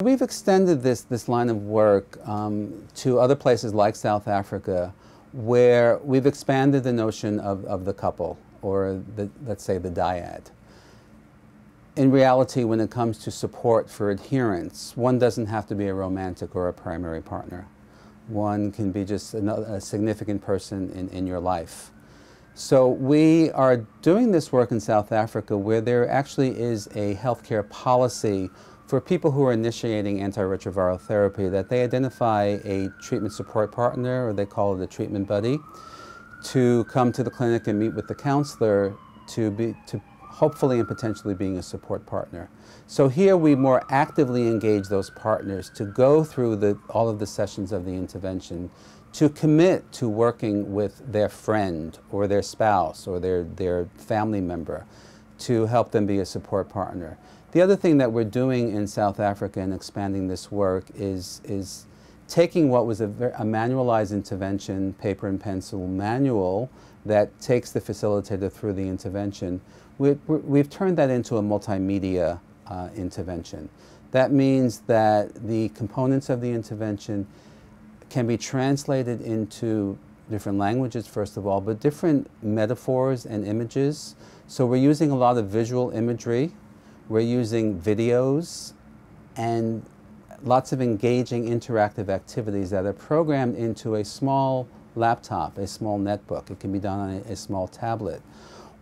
We've extended this line of work to other places like South Africa, where we've expanded the notion of the couple, or let's say the dyad. In reality, when it comes to support for adherence, one doesn't have to be a romantic or a primary partner. One can be just a significant person in your life. So we are doing this work in South Africa where there actually is a healthcare policy for people who are initiating antiretroviral therapy, that they identify a treatment support partner, or they call it a treatment buddy, to come to the clinic and meet with the counselor to hopefully and potentially being a support partner. So here we more actively engage those partners to go through all of the sessions of the intervention, to commit to working with their friend or their spouse or their family member to help them be a support partner. The other thing that we're doing in South Africa and expanding this work is taking what was a manualized intervention, paper and pencil manual that takes the facilitator through the intervention. We've turned that into a multimedia intervention. That means that the components of the intervention can be translated into different languages, first of all, but different metaphors and images. So we're using a lot of visual imagery, we're using videos, and lots of engaging interactive activities that are programmed into a small laptop, a small netbook. It can be done on a small tablet,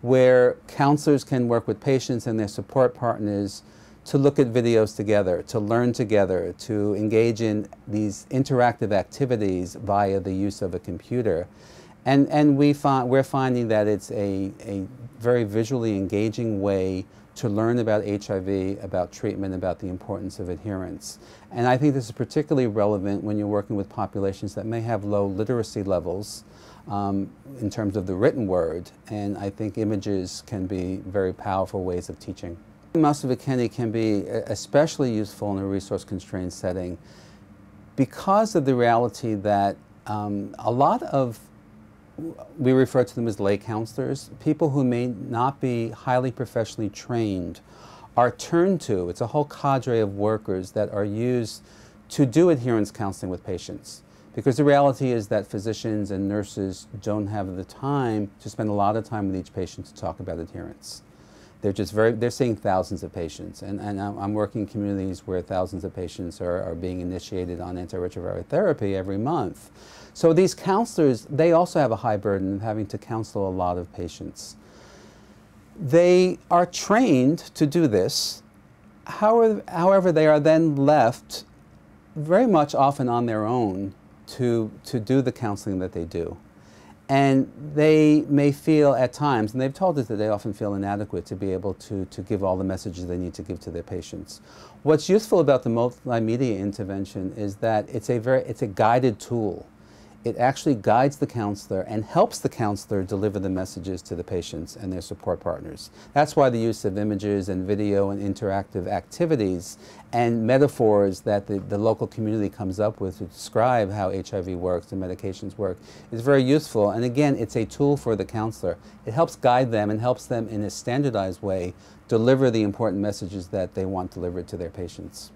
where counselors can work with patients and their support partners to look at videos together, to learn together, to engage in these interactive activities via the use of a computer. And we're finding that it's a very visually engaging way to learn about HIV, about treatment, about the importance of adherence. And I think this is particularly relevant when you're working with populations that may have low literacy levels in terms of the written word, and I think images can be very powerful ways of teaching. Masivukeni can be especially useful in a resource-constrained setting because of the reality that a lot of, we refer to them as lay counselors, people who may not be highly professionally trained are turned to. It's a whole cadre of workers that are used to do adherence counseling with patients, because the reality is that physicians and nurses don't have the time to spend a lot of time with each patient to talk about adherence. They're just they're seeing thousands of patients, and I'm working in communities where thousands of patients are being initiated on antiretroviral therapy every month. So these counselors, they also have a high burden of having to counsel a lot of patients. They are trained to do this. However, they are then left very much often on their own to do the counseling that they do. And they may feel at times, and they've told us that they often feel inadequate to be able to give all the messages they need to give to their patients. What's useful about the multimedia intervention is that it's a guided tool. It actually guides the counselor and helps the counselor deliver the messages to the patients and their support partners. That's why the use of images and video and interactive activities and metaphors that the local community comes up with to describe how HIV works and medications work is very useful. And again, it's a tool for the counselor. It helps guide them and helps them in a standardized way deliver the important messages that they want delivered to their patients.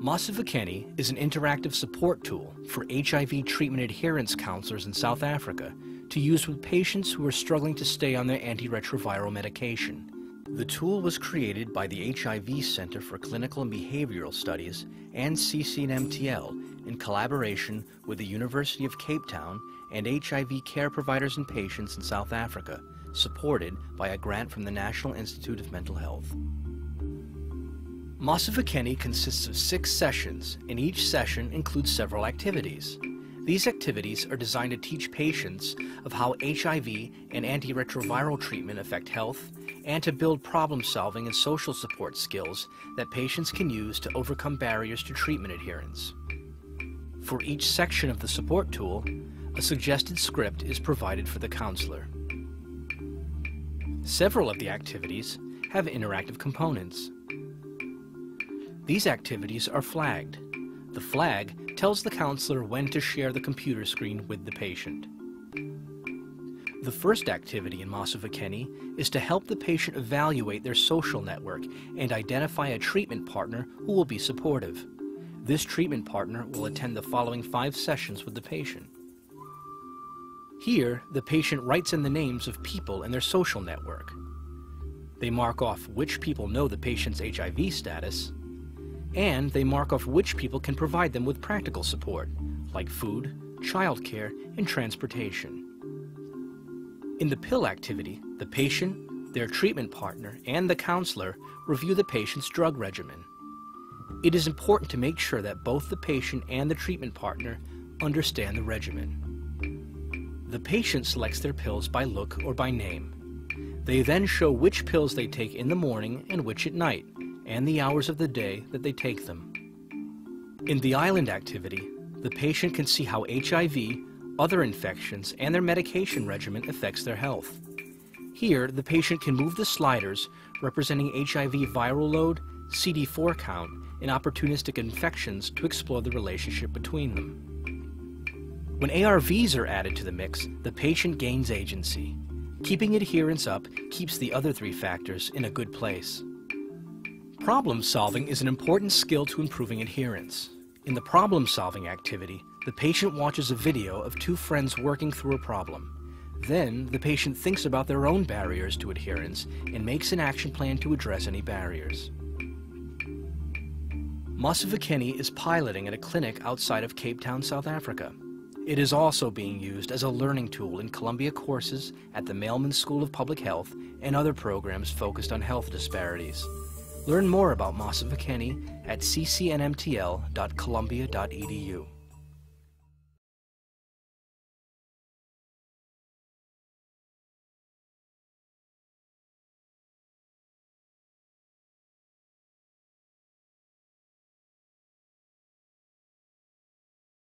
Masivukeni is an interactive support tool for HIV treatment adherence counselors in South Africa to use with patients who are struggling to stay on their antiretroviral medication. The tool was created by the HIV Center for Clinical and Behavioral Studies and CCNMTL in collaboration with the University of Cape Town and HIV care providers and patients in South Africa, supported by a grant from the National Institute of Mental Health. Masivukeni consists of 6 sessions, and each session includes several activities. These activities are designed to teach patients of how HIV and antiretroviral treatment affect health, and to build problem-solving and social support skills that patients can use to overcome barriers to treatment adherence. For each section of the support tool, a suggested script is provided for the counselor. Several of the activities have interactive components. These activities are flagged. The flag tells the counselor when to share the computer screen with the patient. The first activity in Masivukeni is to help the patient evaluate their social network and identify a treatment partner who will be supportive. This treatment partner will attend the following 5 sessions with the patient. Here, the patient writes in the names of people in their social network. They mark off which people know the patient's HIV status, and they mark off which people can provide them with practical support, like food, childcare, and transportation. In the pill activity, the patient, their treatment partner, and the counselor review the patient's drug regimen. It is important to make sure that both the patient and the treatment partner understand the regimen. The patient selects their pills by look or by name. They then show which pills they take in the morning and which at night, and the hours of the day that they take them. In the island activity, the patient can see how HIV, other infections, and their medication regimen affects their health. Here, the patient can move the sliders representing HIV viral load, CD4 count, and opportunistic infections to explore the relationship between them. When ARVs are added to the mix, the patient gains agency. Keeping adherence up keeps the other 3 factors in a good place. Problem solving is an important skill to improving adherence. In the problem solving activity, the patient watches a video of 2 friends working through a problem. Then, the patient thinks about their own barriers to adherence and makes an action plan to address any barriers. Masivukeni is piloting at a clinic outside of Cape Town, South Africa. It is also being used as a learning tool in Columbia courses at the Mailman School of Public Health and other programs focused on health disparities. Learn more about Masivukeni at ccnmtl.columbia.edu.